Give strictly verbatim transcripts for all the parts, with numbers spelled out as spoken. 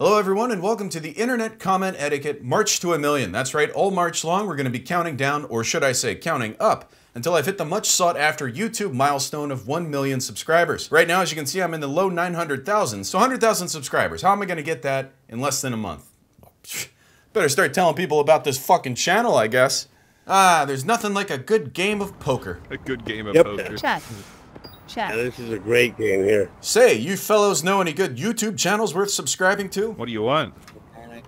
Hello everyone and welcome to the Internet Comment Etiquette March to a Million. That's right, all March long we're going to be counting down, or should I say counting up, until I've hit the much sought after YouTube milestone of one million subscribers. Right now, as you can see, I'm in the low nine hundred thousand, so one hundred thousand subscribers. How am I going to get that in less than a month? Better start telling people about this fucking channel, I guess. Ah, there's nothing like a good game of poker. A good game of yep. poker. Chat. Chat. Yeah, this is a great game here. Say, you fellows know any good YouTube channels worth subscribing to? What do you want?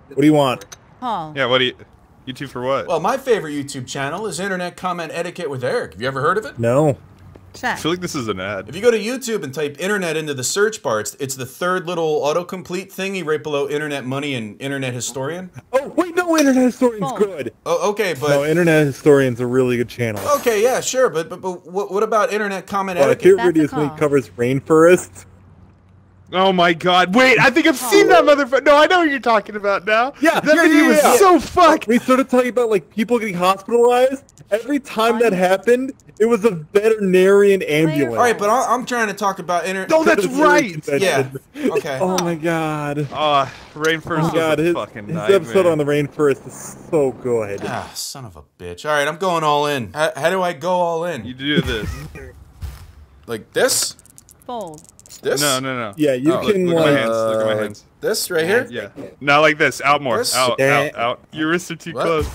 What do you want? Paul. Yeah, what do you... YouTube for what? Well, my favorite YouTube channel is Internet Comment Etiquette with Eric. Have you ever heard of it? No. Chat. I feel like this is an ad. If you go to YouTube and type internet into the search bar, it's, it's the third little autocomplete thingy right below Internet Money and Internet Historian. Oh, wait, no, Internet Historian's oh. good. Oh, okay, but... No, Internet Historian's a really good channel. Okay, yeah, sure, but but, but what, what about Internet Comment well, Etiquette? My favorite is when he covers rainforests. Oh my god, wait, I think I've seen that motherfucker. No, I know what you're talking about now. Yeah, that yeah, video yeah, was yeah. so fucked. We started talking about like people getting hospitalized. Every time that happened, it was a veterinarian ambulance. Alright, but I'm trying to talk about internet. No, that's right! Yeah. Okay. Oh my god. Oh, Rainforest oh, god, was a his, fucking nightmare. His episode on the Rainforest is so good. Ah, son of a bitch. Alright, I'm going all in. How, how do I go all in? You do this. Like this? Fold. This? No, no, no. Yeah, you oh, can. Look, look uh, at my hands. Look at my hands. This right here? Yeah. yeah. Not like this. Out more. This? Out, out, out. Your wrists are too what? close.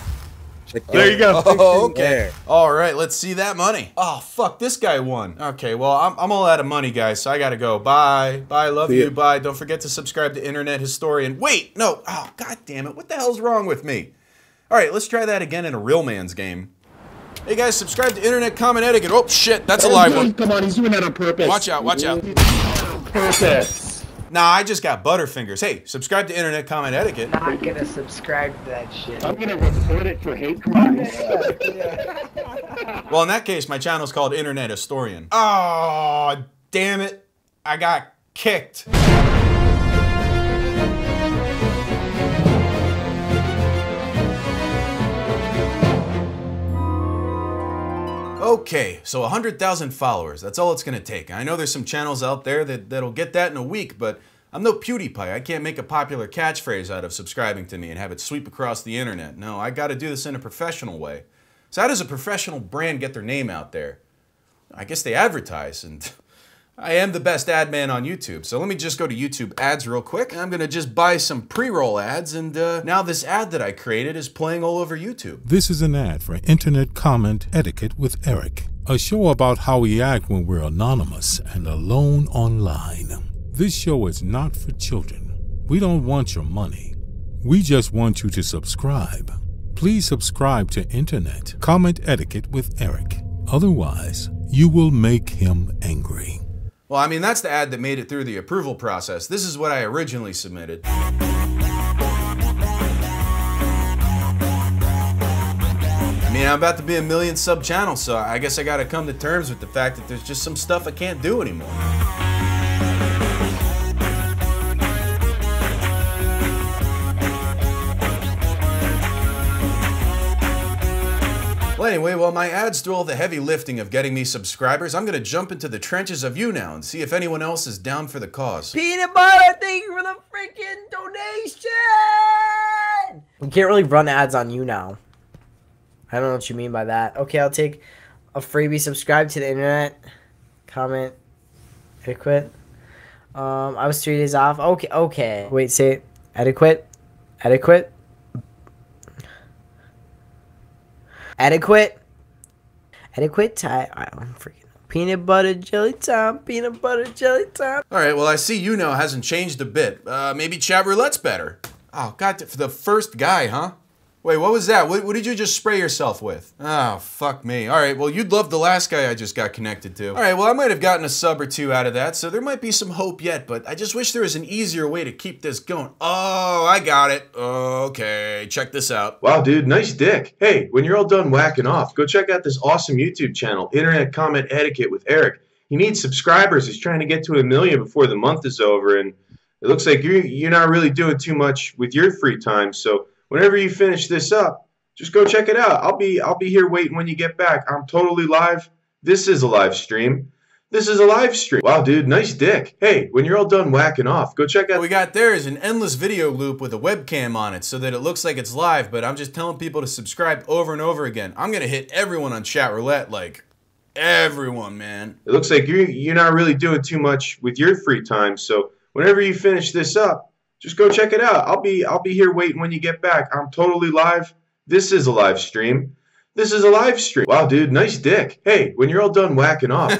Check there out. you go. Oh, okay. All right, let's see that money. Oh, fuck, this guy won. Okay, well, I'm, I'm all out of money, guys, so I gotta go. Bye. Bye, love see you. It. Bye. Don't forget to subscribe to Internet Historian. Wait, no. Oh, god damn it. What the hell's wrong with me? All right, let's try that again in a real man's game. Hey guys, subscribe to Internet Comment Etiquette. Oh, shit, that's a live one. Come on, he's doing that on purpose. Watch out, watch out. Purpose. Nah, I just got butterfingers. Hey, subscribe to Internet Comment Etiquette. I'm not gonna subscribe to that shit. I'm gonna report it for hate crimes. Well, in that case, my channel's called Internet Historian. Oh, damn it. I got kicked. Okay, so one hundred thousand followers, that's all it's gonna take. I know there's some channels out there that, that'll get that in a week, but I'm no PewDiePie. I can't make a popular catchphrase out of subscribing to me and have it sweep across the internet. No, I gotta do this in a professional way. So how does a professional brand get their name out there? I guess they advertise, and I am the best ad man on YouTube. So let me just go to YouTube ads real quick. I'm gonna just buy some pre-roll ads, and uh, now this ad that I created is playing all over YouTube. This is an ad for Internet Comment Etiquette with Eric, a show about how we act when we're anonymous and alone online. This show is not for children. We don't want your money. We just want you to subscribe. Please subscribe to Internet Comment Etiquette with Eric. Otherwise, you will make him angry. Well, I mean, that's the ad that made it through the approval process. This is what I originally submitted. I mean, I'm about to be a million sub channels, so I guess I gotta come to terms with the fact that there's just some stuff I can't do anymore. Well, anyway, while my ads do all the heavy lifting of getting me subscribers, I'm gonna jump into the trenches of you now and see if anyone else is down for the cause. Peanut butter, thank you for the freaking donation! We can't really run ads on you now. I don't know what you mean by that. Okay, I'll take a freebie. Subscribe to the Internet Comment Etiquette. Um, I was three days off. Okay, okay. Wait, say it. Adequate. Adequate. Adequate, adequate time. I'm freaking out. Peanut butter jelly time. Peanut butter jelly time. All right. Well, I see you know hasn't changed a bit. Uh, maybe Chat Roulette's better. Oh God, for the first guy, huh? Wait, what was that? What, what did you just spray yourself with? Oh fuck me. All right. Well, you'd love the last guy I just got connected to. All right. Well, I might have gotten a sub or two out of that, so there might be some hope yet. But I just wish there was an easier way to keep this going. Oh, I got it. Okay. Check this out. Wow, dude, nice dick. Hey, when you're all done whacking off, go check out this awesome YouTube channel, Internet Comment Etiquette with Eric. He needs subscribers. He's trying to get to a million before the month is over, and it looks like you're, you're not really doing too much with your free time, so whenever you finish this up, just go check it out. I'll be, I'll be here waiting when you get back. I'm totally live. This is a live stream. This is a live stream. Wow, dude, nice dick. Hey, when you're all done whacking off, go check out- What we got there is an endless video loop with a webcam on it so that it looks like it's live, but I'm just telling people to subscribe over and over again. I'm gonna hit everyone on Chat Roulette, like everyone, man. It looks like you're, you're not really doing too much with your free time, so whenever you finish this up, just go check it out. I'll be, I'll be here waiting when you get back. I'm totally live. This is a live stream. This is a live stream. Wow, dude, nice dick. Hey, when you're all done whacking off.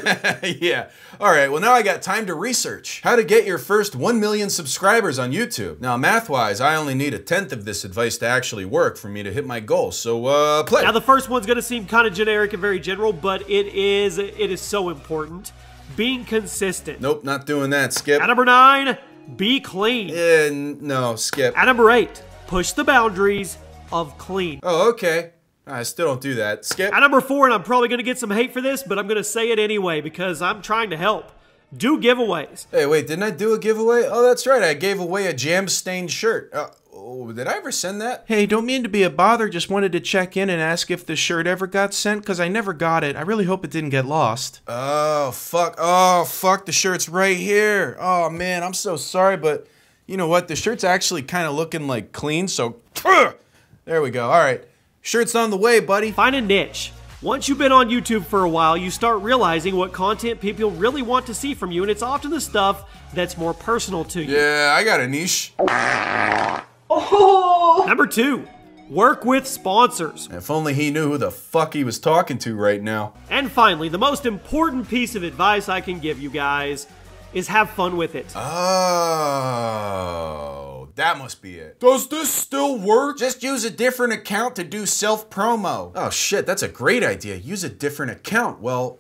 Yeah. All right, well, now I got time to research how to get your first one million subscribers on YouTube. Now, math-wise, I only need a tenth of this advice to actually work for me to hit my goal, so uh, play. Now, the first one's going to seem kind of generic and very general, but it is, it is so important. Being consistent. Nope, not doing that, skip. At number nine, be clean. Uh, no, skip. At number eight, push the boundaries of clean. Oh, okay. I still don't do that. Skip. At number four, and I'm probably going to get some hate for this, but I'm going to say it anyway because I'm trying to help. Do giveaways. Hey, wait, didn't I do a giveaway? Oh, that's right. I gave away a jam-stained shirt. Uh, oh, did I ever send that? Hey, don't mean to be a bother. Just wanted to check in and ask if the shirt ever got sent because I never got it. I really hope it didn't get lost. Oh, fuck. Oh, fuck. The shirt's right here. Oh, man, I'm so sorry, but you know what? The shirt's actually kind of looking like clean, so there we go. All right. Shirt's on the way, buddy. Find a niche. Once you've been on YouTube for a while, you start realizing what content people really want to see from you, and it's often the stuff that's more personal to you. Yeah, I got a niche. Oh. Number two, work with sponsors. If only he knew who the fuck he was talking to right now. And finally, the most important piece of advice I can give you guys is have fun with it. Oh. That must be it. Does this still work? Just use a different account to do self-promo. Oh shit, that's a great idea. Use a different account. Well,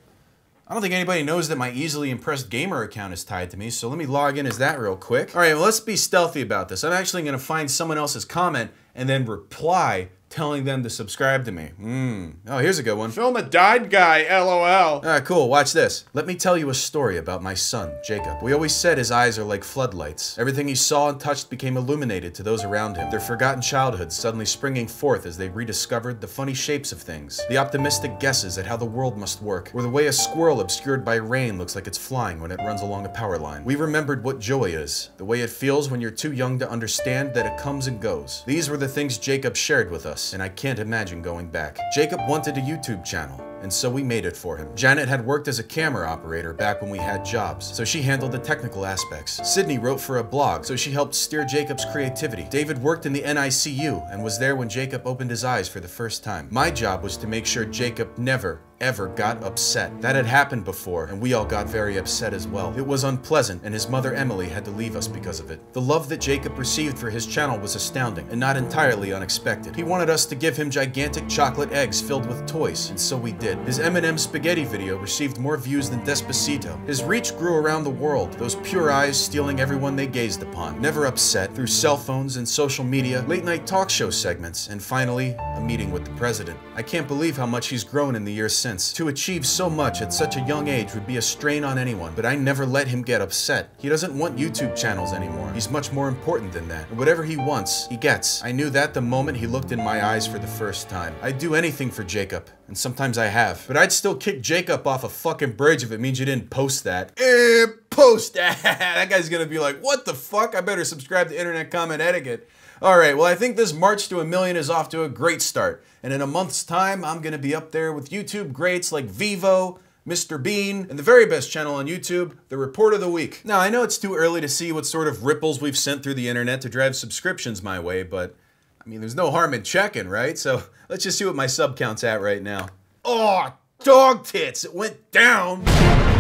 I don't think anybody knows that my easily impressed gamer account is tied to me, so let me log in as that real quick. All right, well, let's be stealthy about this. I'm actually gonna find someone else's comment and then reply telling them to subscribe to me. Mm. Oh, here's a good one. Film a died guy, L O L. Ah, cool, watch this. Let me tell you a story about my son, Jacob. We always said his eyes are like floodlights. Everything he saw and touched became illuminated to those around him. Their forgotten childhoods suddenly springing forth as they rediscovered the funny shapes of things, the optimistic guesses at how the world must work, or the way a squirrel obscured by rain looks like it's flying when it runs along a power line. We remembered what joy is, the way it feels when you're too young to understand that it comes and goes. These were the things Jacob shared with us, and I can't imagine going back. Jacob wanted a YouTube channel, and so we made it for him. Janet had worked as a camera operator back when we had jobs, so she handled the technical aspects. Sydney wrote for a blog, so she helped steer Jacob's creativity. David worked in the N I C U and was there when Jacob opened his eyes for the first time. My job was to make sure Jacob never, ever got upset. That had happened before, and we all got very upset as well. It was unpleasant, and his mother Emily had to leave us because of it. The love that Jacob received for his channel was astounding, and not entirely unexpected. He wanted us to give him gigantic chocolate eggs filled with toys, and so we did. His M and M spaghetti video received more views than Despacito. His reach grew around the world, those pure eyes stealing everyone they gazed upon, never upset, through cell phones and social media, late-night talk show segments, and finally, a meeting with the president. I can't believe how much he's grown in the years since. To achieve so much at such a young age would be a strain on anyone, but I never let him get upset. He doesn't want YouTube channels anymore. He's much more important than that. And whatever he wants, he gets. I knew that the moment he looked in my eyes for the first time. I'd do anything for Jacob, and sometimes I have. But I'd still kick Jacob off a fucking bridge if it means you didn't post that. Eh, post that. That guy's gonna be like, what the fuck? I better subscribe to Internet Comment Etiquette. All right, well, I think this march to a million is off to a great start. And in a month's time, I'm gonna be up there with YouTube greats like Vivo, Mister Bean, and the very best channel on YouTube, the Report of the Week. Now, I know it's too early to see what sort of ripples we've sent through the internet to drive subscriptions my way, but I mean, there's no harm in checking, right? So let's just see what my sub count's at right now. Oh, dog tits, it went down.